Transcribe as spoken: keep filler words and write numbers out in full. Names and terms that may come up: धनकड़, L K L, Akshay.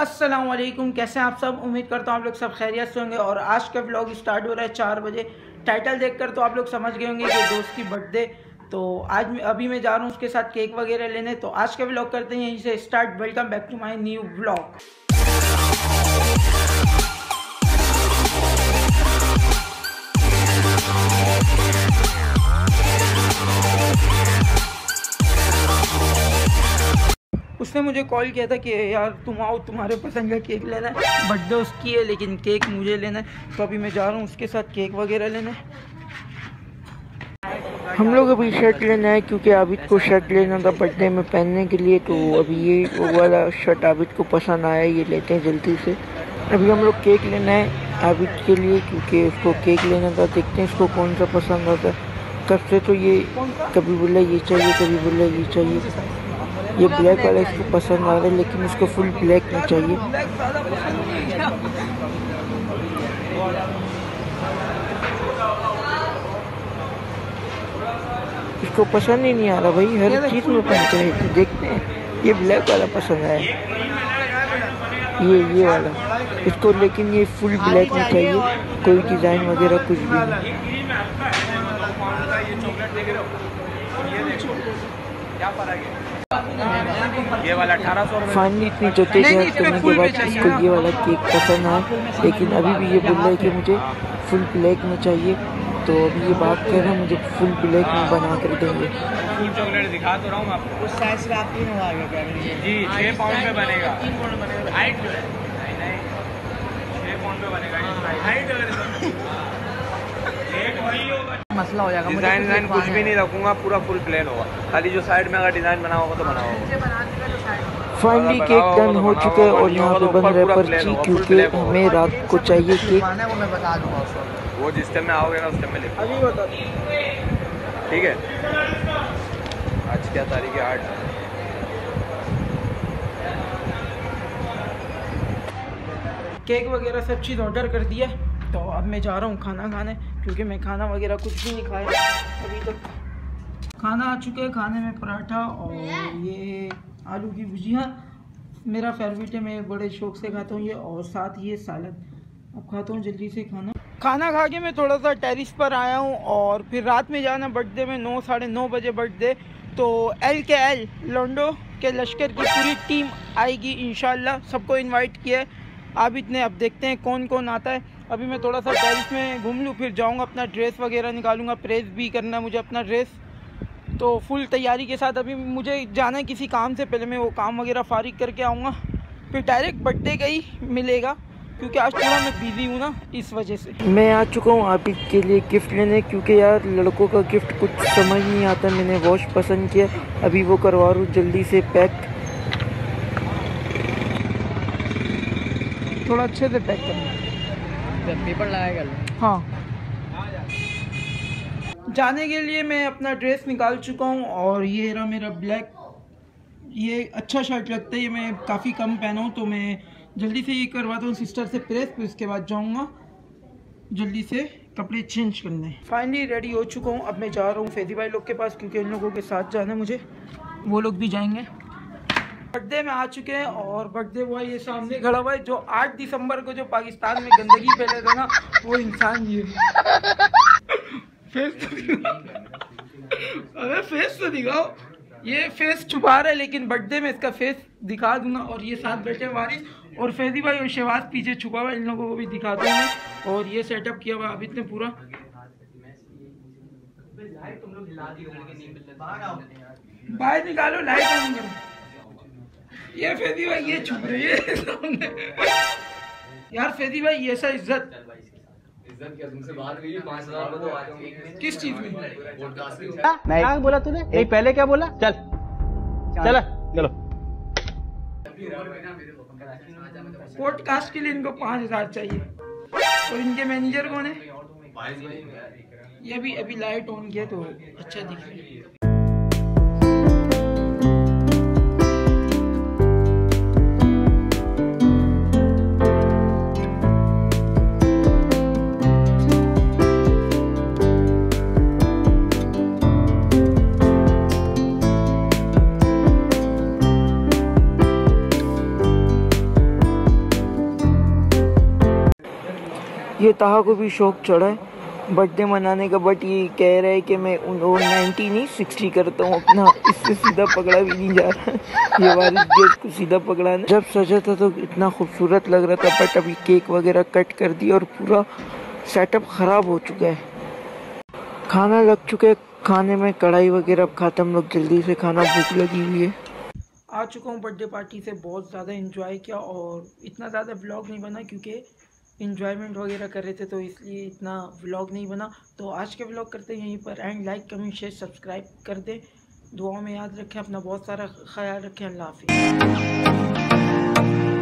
अस्सलामुअलैकुम, कैसे हैं आप सब। उम्मीद करता हूँ आप लोग सब खैरियत से होंगे। और आज का व्लॉग स्टार्ट हो रहा है चार बजे। टाइटल देखकर तो आप लोग समझ गए होंगे कि दोस्त की बर्थडे, तो आज मैं अभी मैं जा रहा हूँ उसके साथ केक वगैरह लेने। तो आज का व्लॉग करते हैं यहीं से start. Welcome back to my new vlog. उसने मुझे कॉल किया था कि यार तुम आओ, तुम्हारे पसंद का केक लेना है, बर्थडे उसकी है लेकिन केक मुझे लेना है। तो अभी मैं जा रहा हूँ उसके साथ केक वगैरह लेने। हम लोग अभी शर्ट लेना है क्योंकि आबिद को शर्ट लेना था बर्थडे में पहनने के लिए। तो अभी ये वो वाला शर्ट आबिद को पसंद आया, ये लेते हैं जल्दी से। अभी हम लोग केक लेना है आबिद के लिए क्योंकि उसको केक लेना था। देखते हैं उसको कौन सा पसंद आता है। कब से तो ये कभी बोला ये चाहिए, कभी बोला ये चाहिए। ये ब्लैक वाला इसको पसंद आ रहा है लेकिन इसको फुल ब्लैक नहीं चाहिए। इसको पसंद ही नहीं आ रहा भाई, हर चीज़ में पहनते हैं। देखते हैं ये ब्लैक वाला पसंद आया, ये ये वाला इसको, लेकिन ये फुल ब्लैक नहीं चाहिए, कोई डिज़ाइन वगैरह कुछ भी नहीं। ये वाला फाइनली इतनी जोते शेयर करने के बाद इसको ये वाला केक पसंद आया, लेकिन अभी भी ये बोल रहा है कि मुझे फुल ब्लैक में चाहिए। तो अभी ये बात कर रहा है मुझे फुल ब्लैक में बना कर देंगे। फुल चॉकलेट दिखा तो रहा हूँ आपको, उस साइज से आप तीन हो आगे क्या करेंगे जी। छः पाउंड में बनेगा, तीन पाउंड बनेगा, हाइट जो है छः पाउंड में बनेगा, हाइट एक वही होगा, मसला हो जाएगा। डिज़ाइन डिज़ाइन कुछ भी नहीं रखूँगा, पूरा फुल प्लेन होगा, खाली जो साइड में अगर डिज़ाइन बना होगा तो बना होगा। फाइनली केक डन हो चुका है और यहाँ पे बन रहा है पर्ची क्योंकि हमें रात को चाहिए केक। वो जिस टाइम में आओगे ना उस टाइम में लिखा ठीक है। आज क्या तारीख है, आठ। केक वगैरह सब चीज़ ऑर्डर कर दिया, तो अब मैं जा रहा हूँ खाना खाने क्योंकि मैं खाना वगैरह कुछ भी नहीं खाया अभी तक। तो खाना आ चुका है, खाने में पराठा और ये आलू की भुजिया, मेरा फेवरेट है, मैं बड़े शौक से खाता हूँ ये, और साथ ये सालन। अब खाता हूँ जल्दी से खाना। खाना खा के मैं थोड़ा सा टेरिस पर आया हूँ और फिर रात में जाना बर्थडे में, नौ साढ़े नौ बजे बर्थडे। तो एल के एल लॉन्डो के लश्कर की पूरी टीम आएगी इंशाल्लाह, सबको इन्वाइट किया है आबिद ने। अब देखते हैं कौन कौन आता है। अभी मैं थोड़ा सा टेरिस में घूम लूँ, फिर जाऊँगा अपना ड्रेस वगैरह निकालूंगा, प्रेस भी करना है मुझे अपना ड्रेस। तो फुल तैयारी के साथ अभी मुझे जाना है किसी काम से, पहले मैं वो काम वगैरह फारिग करके आऊँगा, फिर डायरेक्ट बर्थडे का ही मिलेगा क्योंकि आज थोड़ा मैं बिजी हूँ ना, इस वजह से। मैं आ चुका हूँ आबिद के लिए गिफ्ट लेने क्योंकि यार लड़कों का गिफ्ट कुछ समझ नहीं आता। मैंने वॉश पसंद किया, अभी वो करवा रहा हूँ जल्दी से पैक, थोड़ा अच्छे से पैक करना, पेपर लगाएगा। हाँ, जाने के लिए मैं अपना ड्रेस निकाल चुका हूँ और ये रहा मेरा ब्लैक, ये अच्छा शर्ट लगता है, ये मैं काफ़ी कम पहना हूँ। तो मैं जल्दी से ये करवाता हूँ सिस्टर से प्रेस, फिर उसके बाद जाऊँगा जल्दी से कपड़े चेंज करने। फाइनली रेडी हो चुका हूँ, अब मैं जा रहा हूँ फैदी भाई लोग के पास क्योंकि उन लोगों के साथ जाना है मुझे, वो लोग भी जाएंगे। बर्थडे में आ चुके हैं और बर्थडे हुआ ये सामने खड़ा हुआ है, जो आठ दिसंबर को जो पाकिस्तान में गंदगी फैला था ना, वो इंसान ये फेस अरे फेस तो दिखाओ, ये फेस छुपा रहा है लेकिन बर्थडे में इसका फेस दिखा दूंगा। और ये साथ बैठे वारिस और फैजी भाई और शहबाज पीछे छुपा हुआ, इन लोगों को भी दिखा दूंगा। और ये सेटअप किया हुआ आबिद ने पूरा। बाहर निकालो लाइट, ये फैजी भाई ये छुप रही है यार। फैजी भाई ये सब इज्जत इज्जत क्या, तुमसे बाहर गई पाँच हज़ार किस चीज में? मैं क्या बोला तूने, नहीं पहले क्या बोला? चल चलो चलो पॉडकास्ट के लिए इनको पाँच हजार चाहिए। और इनके मैनेजर कौन है? ये भी अभी लाइट ऑन किया तो अच्छा दिख रहा है। ये ताहा को भी शौक चढ़ा है बर्थडे मनाने का, बट ये कह रहा है कि मैं नाइन्टी नहीं सिक्सटी करता हूँ अपना, इससे सीधा पकड़ा भी नहीं जा रहा। ये वाली गेट को सीधा पकड़ा है। जब सजा था तो इतना खूबसूरत लग रहा था, बट अभी केक वगैरह कट कर दिया और पूरा सेटअप ख़राब हो चुका है। खाना लग चुका है, खाने में कढ़ाई वगैरह अब खाते हम लोग जल्दी से खाना, भूख लगी हुई है। आ चुका हूँ बर्थडे पार्टी से, बहुत ज़्यादा एंजॉय किया और इतना ज़्यादा व्लॉग नहीं बना क्योंकि एंजॉयमेंट वगैरह कर रहे थे, तो इसलिए इतना व्लॉग नहीं बना। तो आज के व्लॉग करते हैं यहीं पर end, like comment share subscribe कर दें, दुआओं में याद रखें, अपना बहुत सारा ख्याल रखें। अल्लाह हाफिज़।